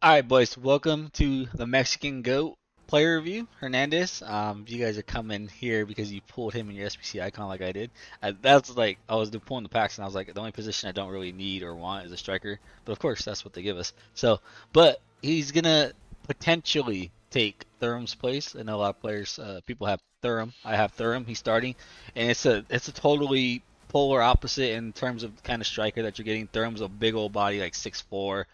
Alright boys, welcome to the Mexican GOAT player review, Hernandez. You guys are coming here because you pulled him in your SBC icon like I did. That's like, I was pulling the packs and I was like, the only position I don't really need or want is a striker. But of course, that's what they give us. So, but he's going to potentially take Thuram's place. I know a lot of players, people have Thuram. I have Thuram, he's starting. And it's a totally polar opposite in terms of kind of striker that you're getting. Thuram's a big old body, like 6'4",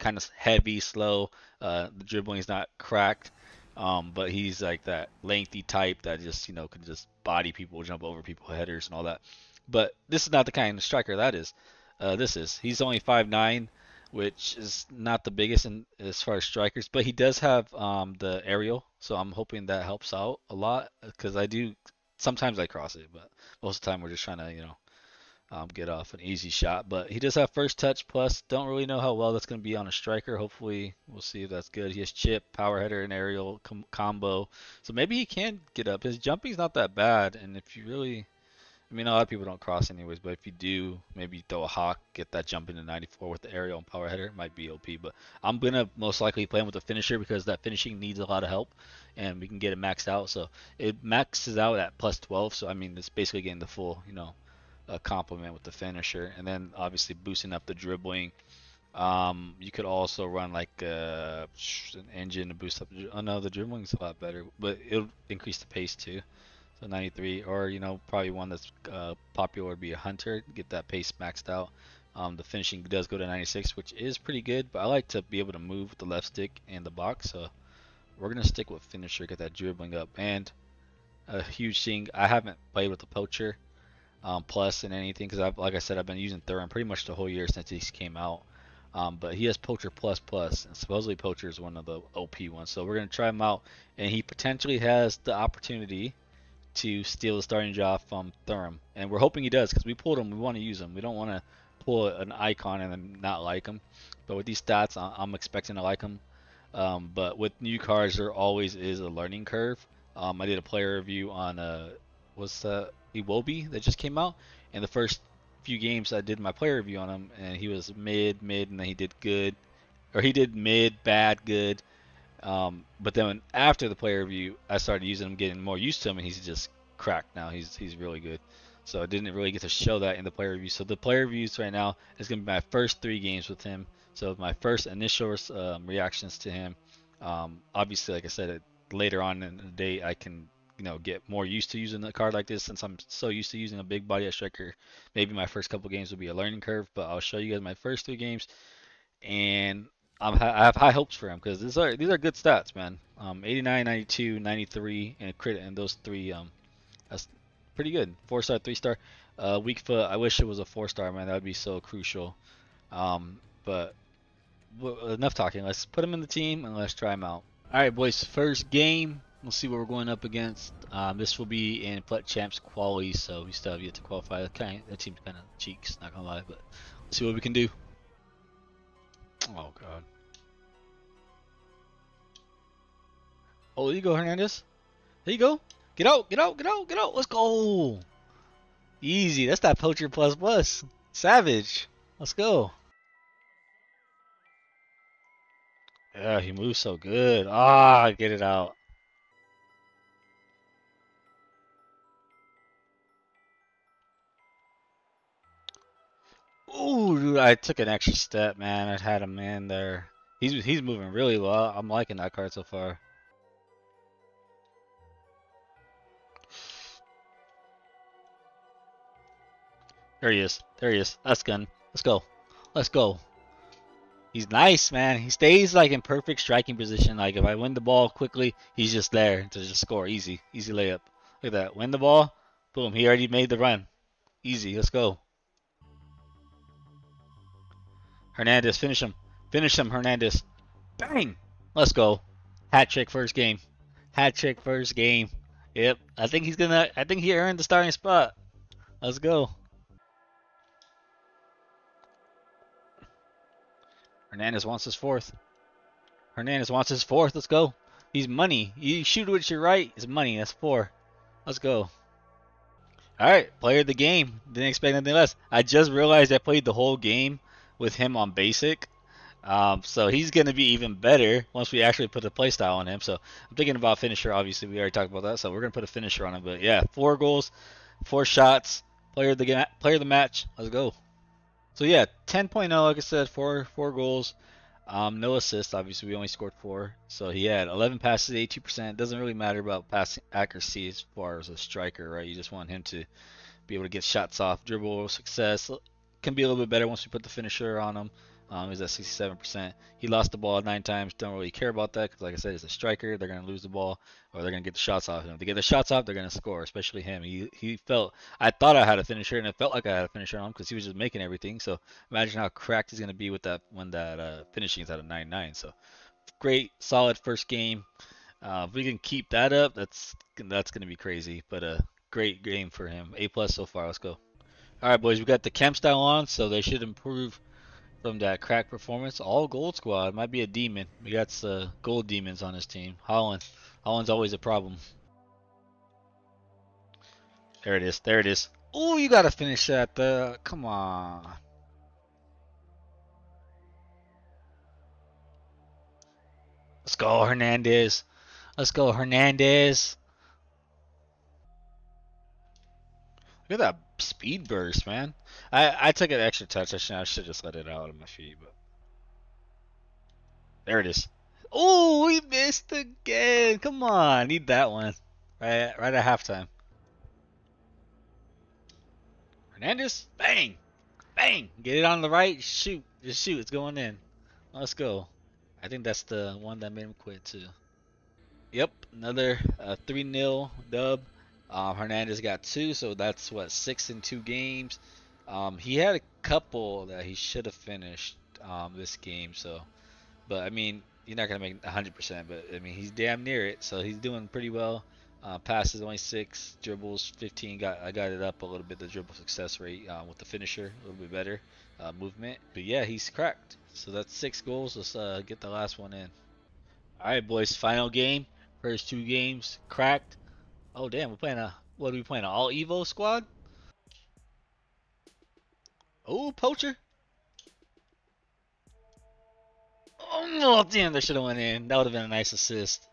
kind of heavy, slow. The dribbling is not cracked, but he's like that lengthy type that just, you know, can just body people, jump over people, headers and all that. But this is not the kind of striker that is. He's only 5'9", which is not the biggest in as far as strikers, but he does have the aerial, so I'm hoping that helps out a lot because I do. Sometimes I cross it, but most of the time we're just trying to, you know, get off an easy shot. But he does have first touch plus. Don't really know how well that's going to be on a striker. Hopefully we'll see if that's good. He has chip, power header, and aerial combo. So maybe he can get up. His jumping's not that bad. And if you really, I mean, a lot of people don't cross anyways. But if you do, maybe throw a hawk, get that jump into 94 with the aerial and power header. It might be OP. But I'm going to most likely play him with a finisher because that finishing needs a lot of help. And we can get it maxed out. So it maxes out at plus 12. So, I mean, it's basically getting the full, you know, complement with the finisher. And then, obviously, boosting up the dribbling. You could also run, like, an engine to boost up. Oh, no, the dribbling's a lot better. But it'll increase the pace, too. So, 93. Or, you know, probably one that's popular would be a hunter. Get that pace maxed out. The finishing does go to 96, which is pretty good. But I like to be able to move with the left stick and the box. So, we're going to stick with finisher, get that dribbling up. And a huge thing, I haven't played with the poacher plus and anything because, like I said, I've been using Thuram pretty much the whole year since he came out. But he has poacher plus, and supposedly poacher is one of the OP ones. So we're going to try him out, and he potentially has the opportunity to steal the starting job from Thuram. And we're hoping he does because we pulled him. We want to use him. We don't want to pull an icon and then not like him. But with these stats, I'm expecting to like him. But with new cards, there always is a learning curve. I did a player review on Iwobi that just came out, and the first few games I did my player review on him, and he was mid, and then he did good, or he did mid, bad, good. But then after the player review, I started using him, getting more used to him, and he's just cracked now. He's really good. So I didn't really get to show that in the player review. So the player reviews right now is going to be my first 3 games with him. So my first initial reactions to him. Obviously, like I said, later on in the day, I can, you know, get more used to using a card like this since I'm so used to using a big body at striker. Maybe my first couple games will be a learning curve, but I'll show you guys my first 3 games, and I have high hopes for him because these are good stats, man. 89, 92, 93, and a crit, and those 3. That's pretty good. 4-star, 3-star, weak foot. I wish it was a 4-star, man. That would be so crucial. But enough talking. Let's put him in the team and let's try him out. All right, boys. First game. We'll see what we're going up against. This will be in Plat Champs quali, so we still have yet to qualify. That team's kind of cheeks, not gonna lie, but let's see what we can do. Oh God. Oh, there you go, Hernandez. There you go. Get out! Get out! Get out! Get out! Let's go. Easy. That's that poacher plus. Savage. Let's go. Yeah, he moves so good. Ah, get it out. Ooh, dude, I took an extra step, man. I had him in there. He's moving really well. I'm liking that card so far. There he is. There he is. That's gun. Let's go. Let's go. He's nice, man. He stays like in perfect striking position. Like if I win the ball quickly, he's just there to just score. Easy. Easy layup. Look at that. Win the ball. Boom. He already made the run. Easy. Let's go. Hernandez. Finish him. Finish him, Hernandez. Bang. Let's go. Hat trick first game. Hat trick first game. Yep. I think he earned the starting spot. Let's go. Hernandez wants his 4th. Hernandez wants his 4th. Let's go. He's money. You shoot with your right. It's money. That's 4. Let's go. All right. Player of the game. Didn't expect anything less. I just realized I played the whole game with him on basic. So he's going to be even better once we actually put a play style on him. So I'm thinking about finisher. Obviously, we already talked about that. So we're going to put a finisher on him. But yeah, 4 goals, 4 shots, player of the match. Let's go. So yeah, 10.0. Like I said, four goals, no assists. Obviously, we only scored 4. So he had 11 passes, 82%. Doesn't really matter about pass accuracy as far as a striker, right? You just want him to be able to get shots off, dribble success. Can be a little bit better once we put the finisher on him. He's at 67%. He lost the ball 9 times. Don't really care about that because, like I said, it's a striker. They're going to lose the ball or they're going to get the shots off him. If they get the shots off, they're going to score, especially him. He felt – I thought I had a finisher, and it felt like I had a finisher on him because he was just making everything. So imagine how cracked he's going to be with that when that finishing is at a 9.9. So great, solid first game. If we can keep that up, that's going to be crazy. But a great game for him. A-plus so far. Let's go. All right, boys. We got the camp style on, so they should improve – from that crack performance. All gold squad might be a demon. We got gold demons on this team. Haaland's always a problem. There it is. There it is. Oh, you gotta finish that. Come on. Let's go, Hernandez. Let's go, Hernandez. Look at that speed burst, man. I took an extra touch. I should just let it out of my feet, but there it is. Oh, we missed again. Come on, need that one. Right at halftime. Hernandez, bang, bang. Get it on the right. Shoot, just shoot. It's going in. Let's go. I think that's the one that made him quit too. Yep, another 3-0 dub. Hernandez got 2, so that's what, 6 in 2 games. He had a couple that he should have finished this game, so, but I mean, you're not gonna make 100%, but I mean, he's damn near it, so he's doing pretty well. Passes only 6, dribbles 15. I got it up a little bit, the dribble success rate with the finisher a little bit better, movement. But yeah, he's cracked. So that's 6 goals. Let's get the last one in. All right, boys, final game. First 2 games cracked. Oh damn, we're playing a, what are we playing, an all Evo squad? Oh, poacher. Oh no, damn, they should have went in. That would have been a nice assist.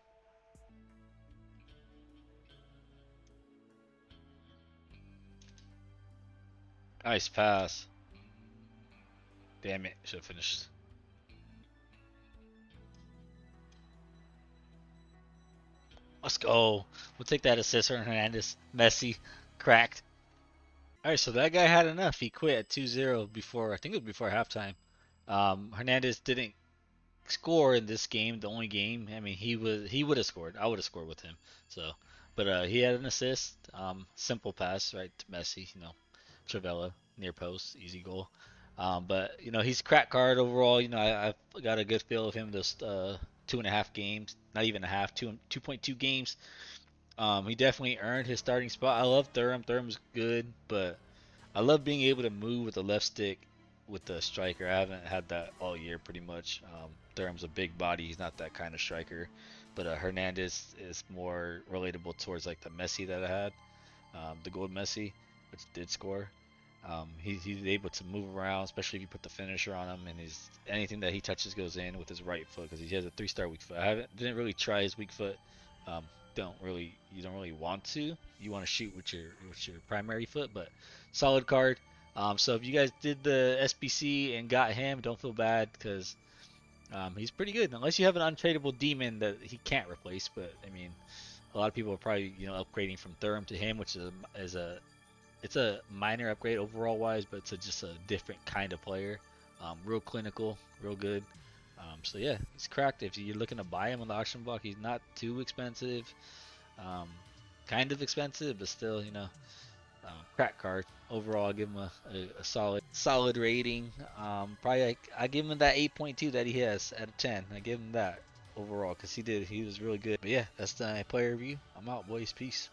Nice pass. Damn it, should have finished. Let's go. We'll take that assist from Hernandez. Messi, cracked. All right, so that guy had enough. He quit at 2-0 before, I think it was before halftime. Hernandez didn't score in this game, the only game. I mean, he would have scored. I would have scored with him. So, but he had an assist. Simple pass, right, to Messi. You know, Travella, near post, easy goal. But you know, he's crack card overall. You know, I've got a good feel of him this 2.5 games, not even a half, 2.2 games. He definitely earned his starting spot. I love Thuram. Thuram's good, but I love being able to move with the left stick with the striker. I haven't had that all year pretty much. Thuram's a big body. He's not that kind of striker. But Hernandez is more relatable towards like the Messi that I had, the gold Messi, which did score. He's able to move around, especially if you put the finisher on him, and he's, anything that he touches goes in with his right foot because he has a 3-star weak foot. I didn't really try his weak foot. You don't really want to. You want to shoot with your primary foot, but solid card. So if you guys did the SBC and got him, don't feel bad because he's pretty good, unless you have an untradeable demon that he can't replace. But I mean, a lot of people are probably, you know, upgrading from Thuram to him, which is a minor upgrade overall wise, but it's just a different kind of player. Real clinical, real good. So yeah, he's cracked. If you're looking to buy him on the auction block, he's not too expensive. Kind of expensive, but still, you know, crack card. Overall, I give him a solid rating. Probably like, I give him that 8.2 that he has out of 10. I give him that overall because he was really good. But yeah, that's the player review. I'm out, boys. Peace.